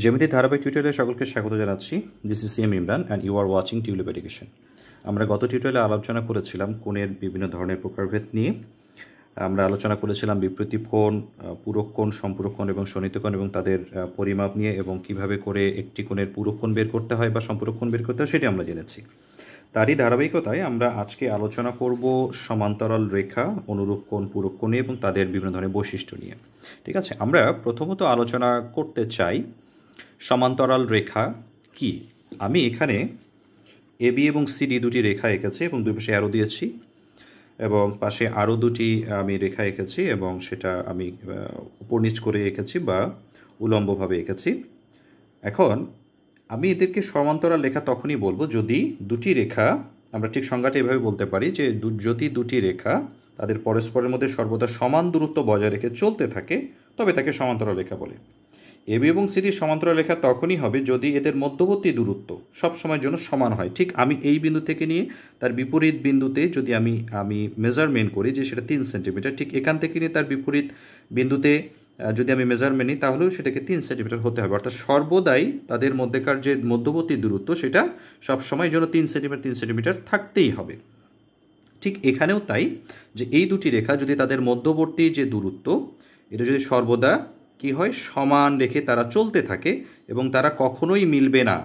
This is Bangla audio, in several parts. জ্যামিতি ধারাবাহিক টিউটোরিয়ালে সকলকে স্বাগত জানাচ্ছি। This is M Imran and you are watching Tulip Education. আমরা গত টিউটোরিয়ালে আলোচনা করেছিলাম কোণের বিভিন্ন ধরনের প্রকারভেদ নিয়ে। আমরা আলোচনা করেছিলাম বিপরীতকোণ, পূরক কোণ, সম্পূরক কোণ এবং সন্নিহিত কোণ এবং তাদের পরিমাপ নিয়ে, এবং কিভাবে করে একটি কোণের পূরক কোণ বের করতে হয় বা সম্পূরক কোণ বের করতে হয় সেটি আমরা জেনেছি। তারই ধারাবাহিকতায় আমরা আজকে আলোচনা করব সমান্তরাল রেখা, অনুরূপ কোণ, পূরক কোণ এবং তাদের বিভিন্ন ধরনের বৈশিষ্ট্য নিয়ে। ঠিক আছে, আমরা প্রথমত আলোচনা করতে চাই সমান্তরাল রেখা কি। আমি এখানে এবি এবং সিডি দুটি রেখা এঁকেছি এবং দুই পাশে অ্যারো দিয়েছি এবং পাশে আরও দুটি আমি রেখা এঁকেছি এবং সেটা আমি উপর নিচ করে এঁকেছি বা উলম্বভাবে এঁকেছি। এখন আমি এদেরকে সমান্তরাল রেখা তখনই বলবো যদি দুটি রেখা, আমরা ঠিক সংজ্ঞাটা এভাবে বলতে পারি যে যদি দুটি রেখা তাদের পরস্পরের মধ্যে সর্বদা সমান দূরত্ব বজায় রেখে চলতে থাকে তবে তাকে সমান্তরাল রেখা বলে। এবি এবং সিডির সমান্তরাল রেখা তখনই হবে যদি এদের মধ্যবর্তী দূরত্ব সবসময়ের জন্য সমান হয়। ঠিক আমি এই বিন্দু থেকে নিয়ে তার বিপরীত বিন্দুতে যদি আমি মেজারমেন্ট করি যে সেটা 3 সেন্টিমিটার, ঠিক এখান থেকে নিয়ে তার বিপরীত বিন্দুতে যদি আমি মেজারমেন্ট নিই তাহলেও সেটাকে 3 সেন্টিমিটার হতে হবে। অর্থাৎ সর্বদাই তাদের মধ্যেকার যে মধ্যবর্তী দূরত্ব সেটা সবসময়ের জন্য 3 সেন্টিমিটার থাকতেই হবে। ঠিক এখানেও তাই, যে এই দুটি রেখা যদি তাদের মধ্যবর্তী যে দূরত্ব এটা যদি সর্বদা কি হয় সমান রেখে তারা চলতে থাকে এবং তারা কখনোই মিলবে না।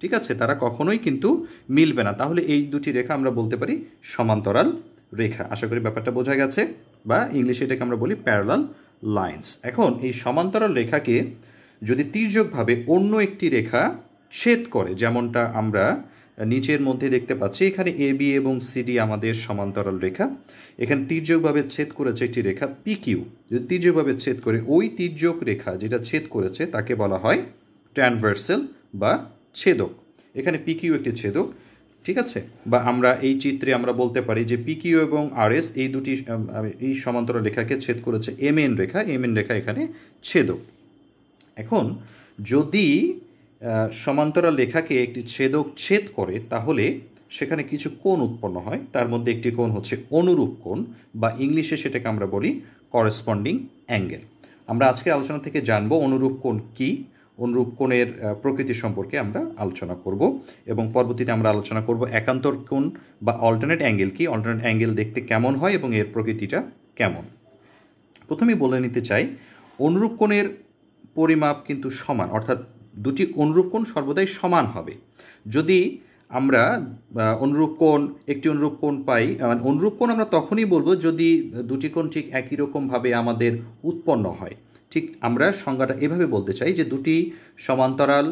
ঠিক আছে, তারা কখনোই কিন্তু মিলবে না, তাহলে এই দুটি রেখা আমরা বলতে পারি সমান্তরাল রেখা। আশা করি ব্যাপারটা বোঝা গেছে, বা ইংলিশে এটাকে আমরা বলি প্যারালাল লাইন্স। এখন এই সমান্তরাল রেখাকে যদি তির্যকভাবে অন্য একটি রেখা ছেদ করে, যেমনটা আমরা নিচের মধ্যে দেখতে পাচ্ছি এখানে এবি এবং সিডি আমাদের সমান্তরাল রেখা, এখানে তির্যকভাবে ছেদ করেছে একটি রেখা পিকিউ। যদি তির্যকভাবে ছেদ করে, ওই তির্যক রেখা যেটা ছেদ করেছে তাকে বলা হয় ট্রানভার্সাল বা ছেদক। এখানে পিকিউ একটি ছেদক, ঠিক আছে, বা আমরা এই চিত্রে আমরা বলতে পারি যে পিকিউ এবং আরএস এই দুটি এই সমান্তরাল রেখাকে ছেদ করেছে এমএন রেখা। এমএন রেখা এখানে ছেদক। এখন যদি সমান্তরাল রেখাকে একটি ছেদক ছেদ করে তাহলে সেখানে কিছু কোণ উৎপন্ন হয়, তার মধ্যে একটি কোণ হচ্ছে অনুরূপ কোণ, বা ইংলিশে সেটাকে আমরা বলি করেসপন্ডিং অ্যাঙ্গেল। আমরা আজকে আলোচনা থেকে জানব অনুরূপ কোণ কি, অনুরূপ কোণের প্রকৃতি সম্পর্কে আমরা আলোচনা করব এবং পরবর্তীতে আমরা আলোচনা করব একান্তর কোণ বা অল্টারনেট অ্যাঙ্গেল কি, অল্টারনেট অ্যাঙ্গেল দেখতে কেমন হয় এবং এর প্রকৃতিটা কেমন। প্রথমে বলে নিতে চাই অনুরূপ কোণের পরিমাপ কিন্তু সমান, অর্থাৎ দুটি অনুরূপ কোণ সর্বদাই সমান হবে। যদি আমরা অনুরূপ কোণ পাই, মানে অনুরূপ কোণ আমরা তখনই বলবো যদি দুটি কোণ ঠিক একই রকমভাবে আমাদের উৎপন্ন হয়। ঠিক আমরা সংজ্ঞাটা এভাবে বলতে চাই যে দুটি সমান্তরাল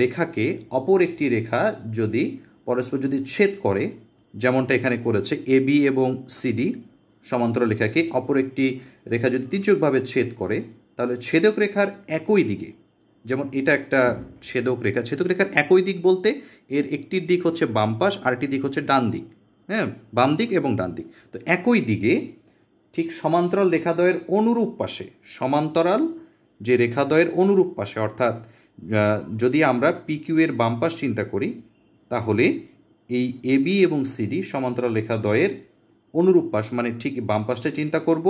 রেখাকে অপর একটি রেখা যদি পরস্পর যদি ছেদ করে, যেমনটা এখানে করেছে এবি এবং সিডি সমান্তরাল রেখাকে অপর একটি রেখা যদি তির্যকভাবে ছেদ করে, তাহলে ছেদক রেখার একই দিকে, যেমন এটা একটা ছেদক রেখা, ছেদক রেখার একই দিক বলতে এর একটির দিক হচ্ছে বাম পাশ, আরেকটি দিক হচ্ছে ডান দিক। হ্যাঁ, বাম দিক এবং ডান দিক, তো একই দিকে ঠিক সমান্তরাল রেখাদ্বয়ের অনুরূপ পাশে, সমান্তরাল যে রেখাদ্বয়ের অনুরূপ পাশে, অর্থাৎ যদি আমরা পিকিউ এর বাম পাশ চিন্তা করি তাহলে এই এবি এবং সিডি সমান্তরাল রেখাদ্বয়ের অনুরূপ পাশ, মানে ঠিক বাম পাশটা চিন্তা করব,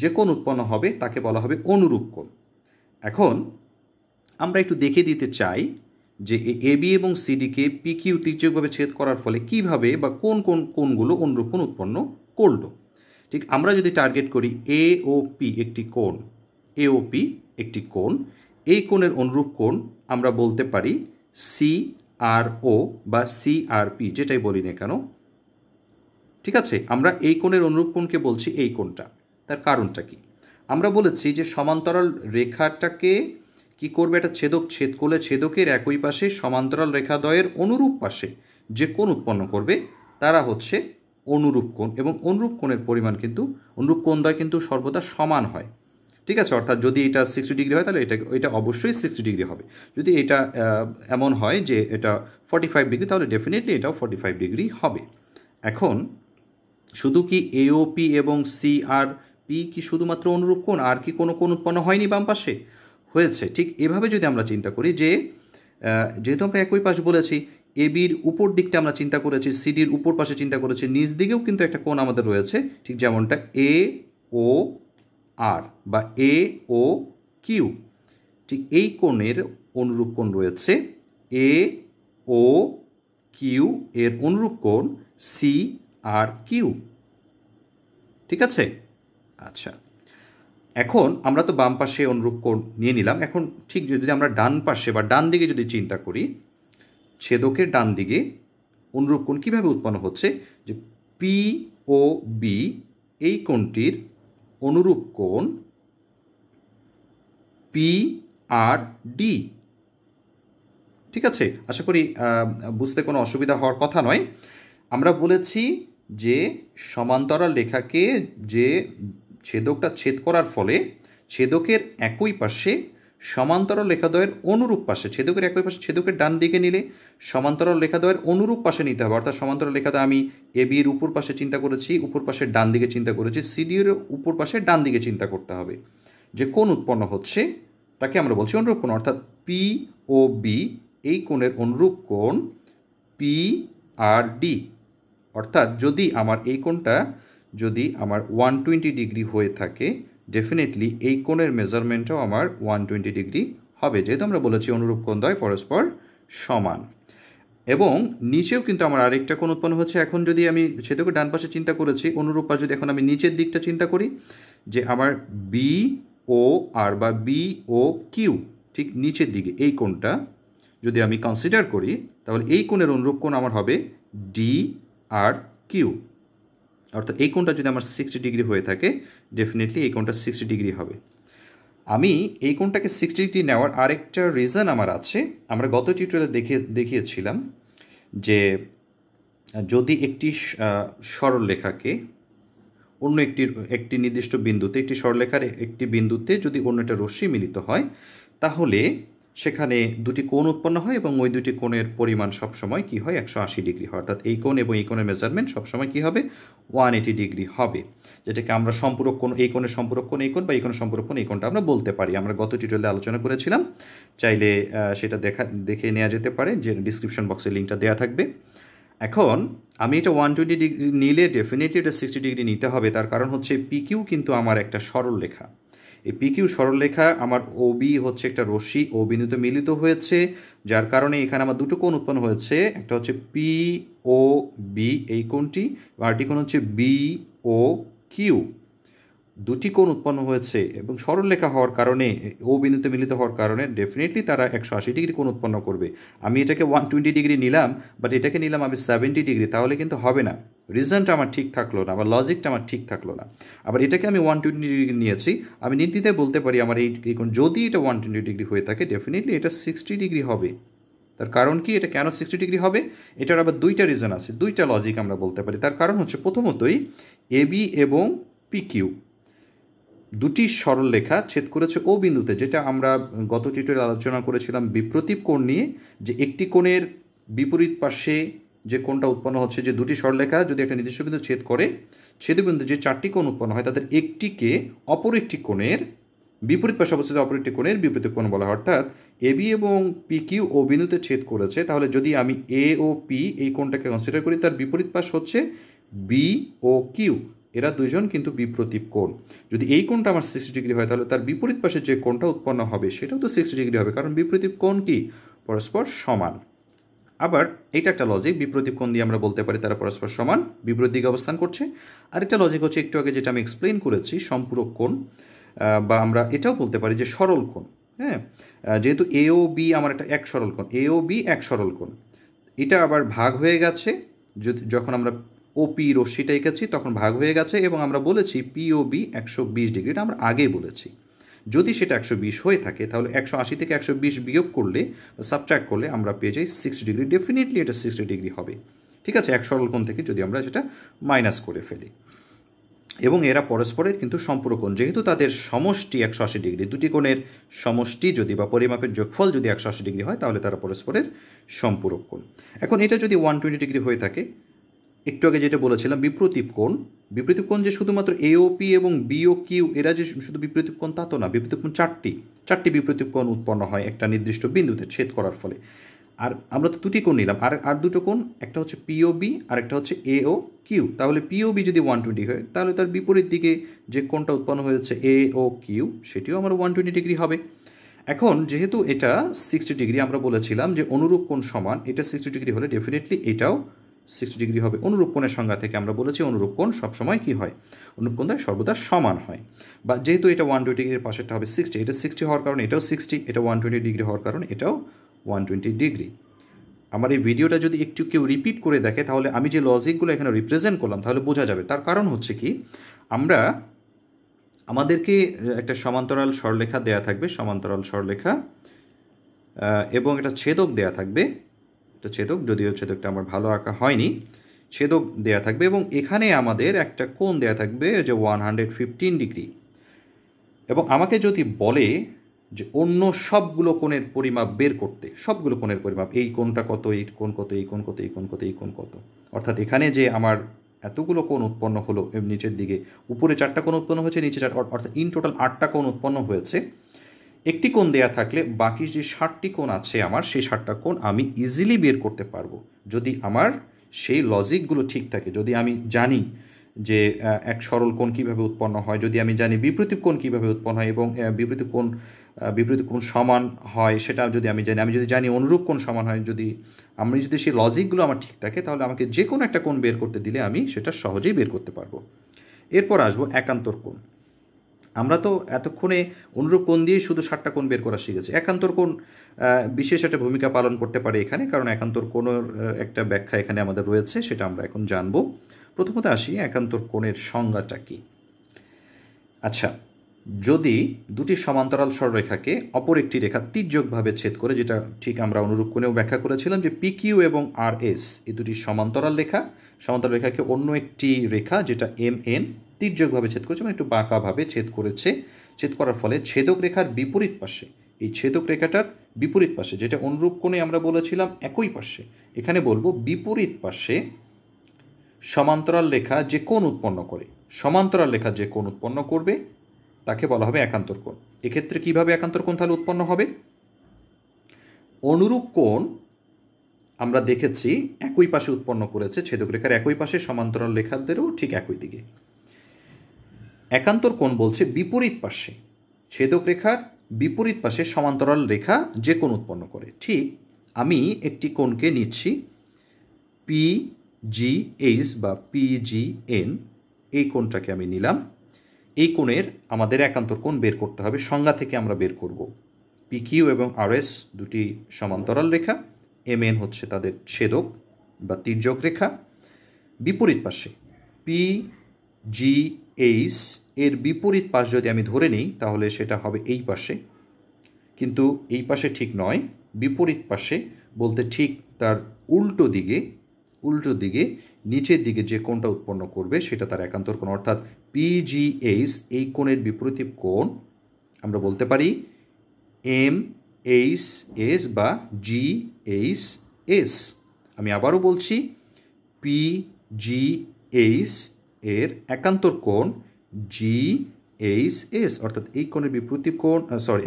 যে কোণ উৎপন্ন হবে তাকে বলা হবে অনুরূপ কোণ। এখন আমরা একটু দেখে দিতে চাই যে এবি এবং সিডিকে পিকিউ তির্যকভাবে ছেদ করার ফলে কিভাবে বা কোন কোন কোণগুলো অনুরূপ কোণ উৎপন্ন করলো। ঠিক আমরা যদি টার্গেট করি এওপি একটি কোণ, এওপি একটি কোণ, এই কোণের অনুরূপ কোণ আমরা বলতে পারি সিআরও বা সিআরপি, যেটাই বলি না কেন। ঠিক আছে, আমরা এই কোণের অনুরূপ কোণকে বলছি এই কোণটা। তার কারণটা কি, আমরা বলেছি যে সমান্তরাল রেখাটাকে কি করবে, এটা ছেদক ছেদ করলে ছেদকের একই পাশে সমান্তরাল রেখাদ্বয়ের অনুরূপ পাশে যে কোণ উৎপন্ন করবে তারা হচ্ছে অনুরূপ কোণ, এবং অনুরূপ কোণের পরিমাণ কিন্তু, অনুরূপ কোণদ্বয় কিন্তু সর্বদা সমান হয়। ঠিক আছে, অর্থাৎ যদি এটা 60 ডিগ্রি হয় তাহলে এটা অবশ্যই 60 ডিগ্রি হবে। যদি এটা এমন হয় যে এটা 45 ডিগ্রি তাহলে ডেফিনেটলি এটাও 45 ডিগ্রি হবে। এখন শুধু কি এওপি এবং সিআরপি কি শুধুমাত্র অনুরূপ কোণ, আর কি কোনো কোণ উৎপন্ন হয়নি বাম পাশে? হয়েছে। ঠিক এভাবে যদি আমরা চিন্তা করি যে যেহেতু আমরা একই পাশ বলেছি, এবির উপর দিকটা আমরা চিন্তা করেছি, সিডির উপর পাশে চিন্তা করেছি, নিচ দিকেও কিন্তু একটা কোণ আমাদের রয়েছে, ঠিক যেমনটা এ ও আর বা এ ও কিউ। ठीक এই কোণের অনুরূপ কোণ রয়েছে এ ও কিউ এর অনুরূপ কোণ সি আর কিউ। ঠিক আছে, আচ্ছা এখন আমরা তো বাম পাশে অনুরূপ কোণ নিয়ে নিলাম। এখন ঠিক যদি আমরা ডান পাশে বা ডান দিকে যদি চিন্তা করি, ছেদকের ডান দিকে অনুরূপ কোণ কীভাবে উৎপন্ন হচ্ছে, যে পি ও বি এই কোণটির অনুরূপ কোণ পি আর ডি। ঠিক আছে, আশা করি বুঝতে কোনো অসুবিধা হওয়ার কথা নয়। আমরা বলেছি যে সমান্তরাল রেখাকে যে ছেদকটা ছেদ করার ফলে ছেদকের একই পাশে সমান্তরাল রেখাদ্বয়ের অনুরূপ পাশে, ছেদকের একই পাশে ছেদকের ডান দিকে নিলে সমান্তরাল রেখাদ্বয়ের অনুরূপ পাশে নিতে হবে। অর্থাৎ সমান্তরাল রেখাদ্বয় আমি এ বি এর উপর পাশে চিন্তা করেছি, উপর পাশে ডান দিকে চিন্তা করেছি, সিডি এর উপর পাশে ডান দিকে চিন্তা করতে হবে। যে কোণ উৎপন্ন হচ্ছে তাকে আমরা বলছি অনুরূপ কোণ, অর্থাৎ পি ও বি এই কোণের অনুরূপ কোণ পি আর ডি। অর্থাৎ যদি আমার এই কোণটা যদি আমার 120 ডিগ্রি হয়ে থাকে, ডেফিনেটলি এই কোণের মেজারমেন্টও আমার 120 ডিগ্রি হবে, যেহেতু আমরা বলেছি অনুরূপ কোণদ্বয় পরস্পর সমান। এবং নিচেও কিন্তু আমার আরেকটা কোণ উৎপন্ন হচ্ছে। এখন যদি আমি ছেদকে ডান পাশে চিন্তা করেছি, অনুরূপ পাশে যদি এখন আমি নিচের দিকটা চিন্তা করি, যে আমার বি ও আর বা বি ও কিউ ঠিক নিচের দিকে এই কোণটা যদি আমি কনসিডার করি, তাহলে এই কোণের অনুরূপ কোণ আমার হবে ডি আর কিউ। অর্থাৎ এই কোণটা যদি আমার 60 ডিগ্রি হয়ে থাকে, ডেফিনেটলি এই কোণটা 60 ডিগ্রি হবে। আমি এই কোণটাকে 60 ডিগ্রি নেওয়ার আরেকটা রিজন আমার আছে। আমরা গত টিউটোরিয়ালে দেখিয়েছিলাম যে যদি একটি সরলরেখাকে অন্য একটি নির্দিষ্ট বিন্দুতে, একটি সরলরেখার একটি বিন্দুতে যদি অন্য একটা রশ্মি মিলিত হয়, তাহলে সেখানে দুটি কোণ উৎপন্ন হয় এবং ওই দুটি কোণের পরিমাণ সবসময় কী হয়, 180 ডিগ্রি হয়। অর্থাৎ এই কোণ এবং এই কোণের মেজারমেন্ট সবসময় কী হবে, 180 ডিগ্রি হবে, যেটাকে আমরা সম্পূরক কোণ, এই কোণের সম্পূরক কোণ এই কোণ বা এই কোণের সম্পূরক কোণ এই কোণটা আমরা বলতে পারি। আমরা গত টিউটোরিয়ালে আলোচনা করেছিলাম, চাইলে সেটা দেখে নেওয়া যেতে পারে, যে ডিসক্রিপশন বক্সে লিঙ্কটা দেওয়া থাকবে। এখন আমি এটা 120 ডিগ্রি নিলে ডেফিনেটলি এটা 60 ডিগ্রি নিতে হবে। তার কারণ হচ্ছে পিকিউ কিন্তু আমার একটা সরল রেখা, এই পিকিউ সরলরেখা আমার ওবি হচ্ছে একটা রশ্মি, ও বিন্দুতে মিলিত হয়েছে, যার কারণে এখানে আমার দুটো কোণ উৎপন্ন হয়েছে। একটা হচ্ছে পি ও বি এই কোণটি, আরেকটি কোণ হচ্ছে বি ও কিউ, দুটি কোণ উৎপন্ন হয়েছে এবং সরলরেখা হওয়ার কারণে, ও বিন্দুতে মিলিত হওয়ার কারণে ডেফিনেটলি তারা 180 ডিগ্রি কোণ উৎপন্ন করবে। আমি এটাকে 120 ডিগ্রি নিলাম, বাট এটাকে নিলাম আমি 70 ডিগ্রি, তাহলে কিন্তু হবে না, রিজনটা আমার ঠিক থাকলো না বা লজিকটা আমার ঠিক থাকলো না। আবার এটাকে আমি 120 ডিগ্রি নিয়েছি, আমি নির্দ্বিধায় বলতে পারি আমার এই কোণ যদি এটা 120 ডিগ্রি হয়ে থাকে, ডেফিনেটলি এটা 60 ডিগ্রি হবে। তার কারণ কি, এটা কেন 60 ডিগ্রি হবে, এটার আবার দুইটা রিজন আছে, দুইটা লজিক আমরা বলতে পারি। তার কারণ হচ্ছে প্রথমতই এবি এবং পিকিউ দুটি সরলরেখা ছেদ করেছে ও বিন্দুতে, যেটা আমরা গত টিউটোরিয়ালে আলোচনা করেছিলাম বিপ্রতীপ কোণ নিয়ে, যে একটি কোণের বিপরীত পাশে যে কোণটা উৎপন্ন হচ্ছে, যে দুটি সরলরেখা যদি একটা নির্দিষ্ট বিন্দু ছেদ করে, ছেদবিন্দুতে যে 4টি কোণ উৎপন্ন হয় তাদের একটিকে অপর একটি কোণের বিপরীত পাশে অবস্থিত অপর একটি কোণের বিপরীত কোণ বলা হয়। অর্থাৎ এবি এবং পিকিউ ও বিন্দুতে ছেদ করেছে, তাহলে যদি আমি এ ও পি এই কোণটাকে কনসিডার করি, তার বিপরীত পাশ হচ্ছে বি ও কিউ, এরা দুজন কিন্তু বিপ্রতীপ কোণ। যদি এই কোণটা আমার 60 ডিগ্রি হয়, তাহলে তার বিপরীত পাশে যে কোণটা উৎপন্ন হবে সেটাও তো 60 ডিগ্রি হবে, কারণ বিপ্রতীপ কোণ কি পরস্পর সমান। আবার এটা একটা লজিক, বিপ্রতীপ কোণ দিয়ে আমরা বলতে পারি তারা পরস্পর সমান, বিপরীত দিকে অবস্থান করছে। আরেকটা লজিক হচ্ছে একটু আগে যেটা আমি এক্সপ্লেন করেছি, সম্পূরক কোণ, বা আমরা এটাও বলতে পারি যে সরল কোণ। হ্যাঁ, যেহেতু এ ও বি আমার একটা এক সরল কোণ, এ ও বি এক সরল কোণ, এটা আবার ভাগ হয়ে গেছে যখন আমরা ওপি রশ্মিটা এঁকেছি তখন ভাগ হয়ে গেছে, এবং আমরা বলেছি পিওবি 120 ডিগ্রিটা আমরা আগেই বলেছি। যদি সেটা 120 হয়ে থাকে, তাহলে 180 থেকে 120 বিয়োগ করলে, সাবট্রাক্ট করলে আমরা পেয়ে যাই 60 ডিগ্রি, ডেফিনেটলি এটা 60 ডিগ্রি হবে। ঠিক আছে, এক সরল কোণ থেকে যদি আমরা সেটা মাইনাস করে ফেলি, এবং এরা পরস্পরের কিন্তু সম্পূরক কোণ, যেহেতু তাদের সমষ্টি 180 ডিগ্রি, দুটি কোণের সমষ্টি যদি বা পরিমাপের যোগফল যদি 180 ডিগ্রি হয়, তাহলে তারা পরস্পরের সম্পূরক কোণ। এখন এটা যদি 120 ডিগ্রি হয়ে থাকে, একটু আগে যেটা বলেছিলাম বিপ্রতীপ কোণ, বিপ্রতীপ কোণ যে শুধুমাত্র এওপি এবং বিওকিউ এরা যে শুধু বিপ্রতীপ কোণ তা তো না, বিপ্রতীপ কোণ 4টি বিপ্রতীপ কোণ উৎপন্ন হয় একটা নির্দিষ্ট বিন্দুতে ছেদ করার ফলে। আর আমরা তো দুটি কোণ নিলাম, আর দুটো কোণ, একটা হচ্ছে পিওবি আর একটা হচ্ছে এও কিউ। তাহলে পিওবি যদি 120 হয়, তাহলে তার বিপরীত দিকে যে কোণটা উৎপন্ন হয়েছে এও কিউ, সেটিও আমার 120 ডিগ্রি হবে। এখন যেহেতু এটা 60 ডিগ্রি আমরা বলেছিলাম যে অনুরূপ কোণ সমান এটা 60 ডিগ্রি হলে ডেফিনেটলি এটাও 60 ডিগ্রি হবে। অনুরূপ কোণের সংজ্ঞা থেকে আমরা বলেছি অনুরূপ কোণ সব সময় কি হয়, অনুরূপ কোণ সর্বদা সমান হয়। বা যেহেতু এটা 120 ডিগ্রির পাশেরটা হবে 60, এটা 60 হওয়ার কারণে এটাও 60, এটা 120 ডিগ্রি হওয়ার কারণে এটাও 120 ডিগ্রি। আমার এই ভিডিওটা যদি একটু কেউ রিপিট করে দেখে তাহলে আমি যে লজিকগুলো এখানে রিপ্রেজেন্ট করলাম তাহলে বোঝা যাবে। তার কারণ হচ্ছে কি, আমরা আমাদেরকে একটা সমান্তরাল স্বরলেখা দেয়া থাকবে, সমান্তরাল স্বরলেখা, এবং একটা ছেদক দেয়া থাকবে, একটা ছেদক, যদিও ছেদকটা আমার ভালো আঁকা হয়নি, ছেদক দেয়া থাকবে এবং এখানে আমাদের একটা কোণ দেয়া থাকবে যে 115 ডিগ্রি। এবং আমাকে যদি বলে যে অন্য সবগুলো কোণের পরিমাপ বের করতে, সবগুলো কোণের পরিমাপ, এই কোণটা কত, এই কোণ কত, এই কোণ কত, এই কোণ কত, এই কোণ কত, অর্থাৎ এখানে যে আমার এতগুলো কোণ উৎপন্ন হলো, নিচের দিকে উপরে 4টা কোণ উৎপন্ন হয়েছে, নিচে 4, অর্থাৎ ইন টোটাল 8টা কোণ উৎপন্ন হয়েছে। একটি কোণ দেয়া থাকলে বাকি যে 60টি কোণ আছে আমার, সেই 60টা কোণ আমি ইজিলি বের করতে পারবো যদি আমার সেই লজিকগুলো ঠিক থাকে, যদি আমি জানি যে এক সরল কোণ কীভাবে উৎপন্ন হয়, যদি আমি জানি বিপরীত কোণ কীভাবে উৎপন্ন হয় এবং বিপরীত কোণ সমান হয়, সেটা যদি আমি জানি, আমি যদি জানি অনুরূপ কোণ সমান হয়, যদি আমি যদি সেই লজিকগুলো আমার ঠিক থাকে তাহলে আমাকে যে কোনো একটা কোণ বের করতে দিলে আমি সেটা সহজেই বের করতে পারবো। এরপর আসবো একান্তর কোণ। আমরা তো এতক্ষণে অনুরূপ কোণ দিয়ে শুধু 60টা কোণ বের করা শিখেছি। একান্তর কোণ বিশেষ একটা ভূমিকা পালন করতে পারে এখানে, কারণ একান্তর কোণের একটা ব্যাখ্যা এখানে আমাদের রয়েছে, সেটা আমরা এখন জানবো। প্রথমত আসি একান্তর কোণের সংজ্ঞাটা কি। আচ্ছা, যদি দুটি সমান্তরাল সরলরেখাকে অপর একটি রেখা তির্যকভাবে ছেদ করে, যেটা ঠিক আমরা অনুরূপ কোণেও ব্যাখ্যা করেছিলাম যে PQ এবং RS এই দুটি সমান্তরাল রেখা, সমান্তরাল রেখাকে অন্য একটি রেখা যেটা MN তির্যকভাবে ছেদ করেছে, মানে একটু বাঁকাভাবে ছেদ করেছে, ছেদ করার ফলে ছেদক রেখার বিপরীত পাশে, এই ছেদক রেখাটার বিপরীত পাশে, যেটা অনুরূপ কোণে আমরা বলেছিলাম একই পাশে, এখানে বলবো বিপরীত পাশে সমান্তরাল রেখা যে কোণ উৎপন্ন করে, সমান্তরাল রেখা যে কোণ উৎপন্ন করবে তাকে বলা হবে একান্তর কোণ। এক্ষেত্রে কীভাবে একান্তর কোণ তাহলে উৎপন্ন হবে? অনুরূপ কোণ আমরা দেখেছি একই পাশে উৎপন্ন করেছে, ছেদক রেখার একই পাশে, সমান্তরাল রেখাদেরও ঠিক একই দিকে। একান্তর কোণ বলছে বিপরীত পাশে, ছেদক রেখার বিপরীত পাশে সমান্তরাল রেখা যে কোণ উৎপন্ন করে। ঠিক আমি একটি কোণকে নিচ্ছি PGH বা PGN, এই কোণটাকে আমি নিলাম। এই কোণের আমাদের একান্তর কোণ বের করতে হবে, সংজ্ঞা থেকে আমরা বের করব। PQ এবং RS দুটি সমান্তরাল রেখা, MN হচ্ছে তাদের ছেদক বা তির্যক রেখা, বিপরীত পাশে PGH এর বিপরীত পাশ যদি আমি ধরে নিই তাহলে সেটা হবে এই পাশে, কিন্তু এই পাশে ঠিক নয়, বিপরীত পাশে বলতে ঠিক তার উল্টো দিকে, উল্টো দিকে নিচের দিকে যে কোণটা উৎপন্ন করবে সেটা তার একান্তর কোণ, অর্থাৎ PGH এই কোণের বিপরীত কোণ আমরা বলতে পারি MHS বা GHS। আমি আবারও বলছি, PGH এর একান্তর কোণ GHS, অর্থাৎ এই কোণের বিপরীত কোণ,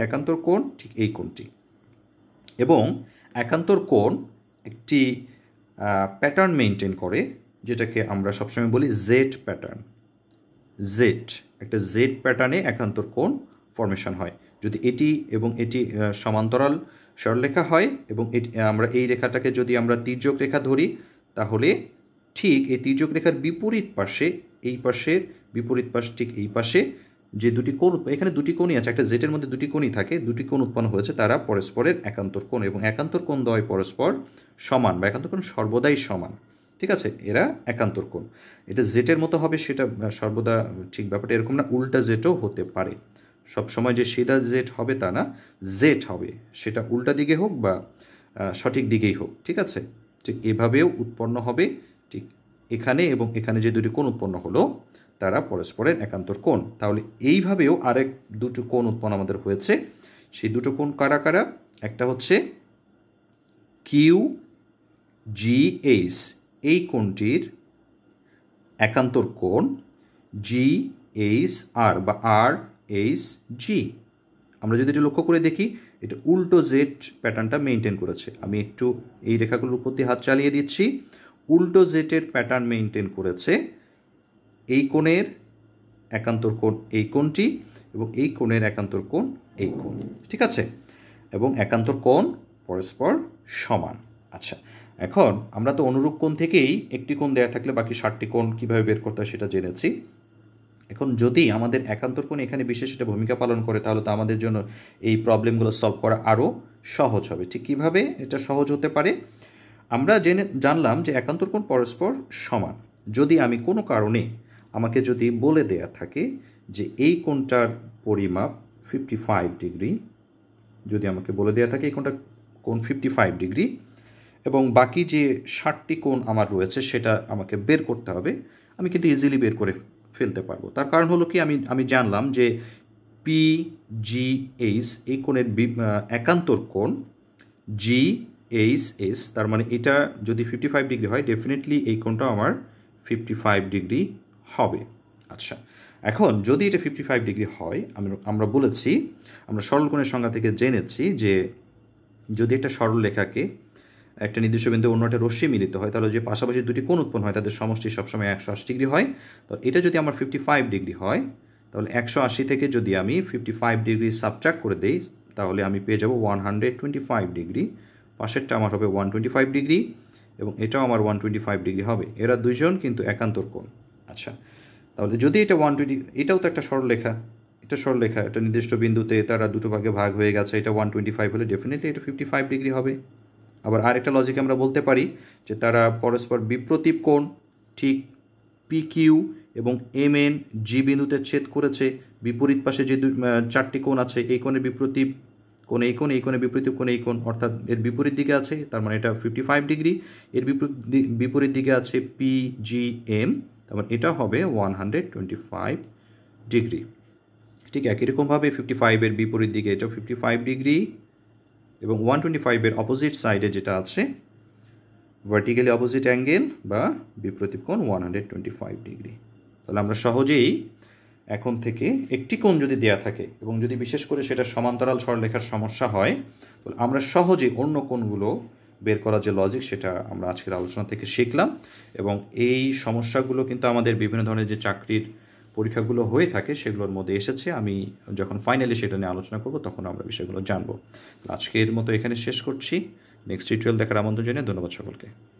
একান্তর কোণ ঠিক এই কোণটি। এবং একান্তর কোণ একটি প্যাটার্ন মেনটেন করে যেটাকে আমরা সবসময় বলি জেড প্যাটার্ন। জেড, একটা জেড প্যাটার্নে একান্তর কোণ ফর্মেশন হয় যদি এটি এবং এটি সমান্তরাল সরলরেখা হয়, এবং আমরা এই রেখাটাকে যদি আমরা তির্যক রেখা ধরি তাহলে ঠিক এই তির্যক রেখার বিপরীত পাশে, এই পাশের বিপরীত পাশ ঠিক এই পাশে যে দুটি কোণ, এখানে দুটি কোণই আছে, একটা জেটের মধ্যে দুটি কোণই থাকে, দুটি কোণ উৎপন্ন হয়েছে, তারা পরস্পরের একান্তর কোণ, এবং একান্তর কোণ দ্বয় পরস্পর সমান বা একান্তর কোণ সর্বদাই সমান, ঠিক আছে, এরা একান্তর কোণ। এটা জেটের মতো হবে সেটা সর্বদা ঠিক ব্যাপারটা এরকম না, উল্টা জেটও হতে পারে, সবসময় যে সিধা জেট হবে তা না, জেট হবে সেটা উল্টা দিকে হোক বা সঠিক দিকেই হোক, ঠিক আছে। ঠিক এভাবেও উৎপন্ন হবে, ঠিক এখানে এবং এখানে যে দুটি কোণ উৎপন্ন হলো তারা পরস্পরের একান্তর কোণ। তাহলে এইভাবেও আরেক দুটো কোণ উৎপন্ন আমাদের হয়েছে, সেই দুটো কোণ কারা কারা? একটা হচ্ছে QGH, এই কোণটির একান্তর কোণ GHR বা RSG। আমরা যদি এটা লক্ষ্য করে দেখি এটা উল্টো জেড প্যাটার্নটা মেনটেন করেছে। আমি একটু এই রেখাগুলোর প্রতি হাত চালিয়ে দিচ্ছি, উল্টো জেটের প্যাটার্ন মেনটেন করেছে। এই কোণের একান্তর কোণ এই কোণটি এবং এই কোণের একান্তর কোণ এই কোণ, ঠিক আছে। এবং একান্তর কোণ পরস্পর সমান। আচ্ছা, এখন আমরা তো অনুরূপ কোণ থেকেই একটি কোণ দেয়া থাকলে বাকি 60টি কোণ কীভাবে বের করতে হয় সেটা জেনেছি। এখন যদি আমাদের একান্তর কোণ এখানে বিশেষ একটা ভূমিকা পালন করে তাহলে তো আমাদের জন্য এই প্রবলেমগুলো সলভ করা আরও সহজ হবে। ঠিক কীভাবে এটা সহজ হতে পারে আমরা জানলাম যে একান্তর কোণ পরস্পর সমান। যদি আমি কোনো কারণে আমাকে যদি বলে দেয়া থাকে যে এই কোণটার পরিমাপ 55 ডিগ্রি, যদি আমাকে বলে দেয়া থাকে এই কোণ 55 ডিগ্রি এবং বাকি যে 60টি কোণ আমার রয়েছে সেটা আমাকে বের করতে হবে, আমি কিন্তু ইজিলি বের করে ফেলতে পারবো। তার কারণ হলো কি, আমি জানলাম যে PGH এই কোণের একান্তর কোণ GHS, তার মানে এটা যদি 55 ডিগ্রি হয় ডেফিনেটলি এই কোণটা আমার 55 ডিগ্রি হবে। আচ্ছা, এখন যদি এটা 55 ডিগ্রি হয়, আমরা বলেছি, আমরা সরল কোণের সংজ্ঞা থেকে জেনেছি যে যদি একটা সরল রেখাকে একটা নির্দিষ্ট বিন্দু অন্য একটা রশ্মি মিলিত হয় তাহলে যে পাশাপাশি দুটি কোণ উৎপন্ন হয় তাদের সমষ্টি সবসময় 180 ডিগ্রি হয়। তো এটা যদি আমার 55 ডিগ্রি হয় তাহলে 180 থেকে যদি আমি 55 ডিগ্রি সাবট্রাক্ট করে দিই তাহলে আমি পেয়ে যাব 125 ডিগ্রি, পাশেরটা আমার হবে 125 ডিগ্রি এবং এটাও আমার 125 ডিগ্রি হবে। এরা দুইজন কিন্তু একান্তর কোণ। আচ্ছা, তাহলে যদি এটা 120, এটাও তো একটা সরলরেখা, এটা সরলরেখা, একটা নির্দিষ্ট বিন্দুতে তারা দুটো ভাগে ভাগ হয়ে গেছে, এটা 125 হলে ডেফিনেটলি এটা 55 ডিগ্রি হবে। আবার আরেকটা লজিক আমরা বলতে পারি যে তারা পরস্পর বিপ্রতীপ কোণ ঠিক PQ এবং MNG বিন্দুতে ছেদ করেছে, বিপরীত পাশে যে 4টি কোণ আছে এই কোণের বিপ্রতীপ কোণ এই কোণ, এই কোণের বিপরীত কোণ এই কোণ, অর্থাৎ এর বিপরীত দিকে আছে, তার মানে এটা 55 ডিগ্রি, এর বিপরীত দিকে আছে PGM, তার মানে এটা হবে 125 ডিগ্রি। ঠিক একই রকমভাবে 55 এর বিপরীত দিকে এটা 55 ডিগ্রি এবং 125 এর অপোজিট সাইডে যেটা আছে ভার্টিক্যালি অপোজিট অ্যাঙ্গেল বা বিপরীত কোণ 125 ডিগ্রি। তাহলে আমরা সহজেই এখন থেকে একটি কোণ যদি দেয়া থাকে এবং যদি বিশেষ করে সেটা সমান্তরাল সরলরেখার সমস্যা হয় তাহলে আমরা সহজেই অন্য কোণগুলো বের করার যে লজিক সেটা আমরা আজকের আলোচনা থেকে শিখলাম। এবং এই সমস্যাগুলো কিন্তু আমাদের বিভিন্ন ধরনের যে চাকরির পরীক্ষাগুলো হয়ে থাকে সেগুলোর মধ্যে এসেছে। আমি যখন ফাইনালি সেটা নিয়ে আলোচনা করব তখন আমরা বিষয়গুলো জানবো। আজকের মতো এখানে শেষ করছি। নেক্সট টিউটোরিয়াল দেখার আমন্ত্রণ জানিয়ে ধন্যবাদ সকলকে।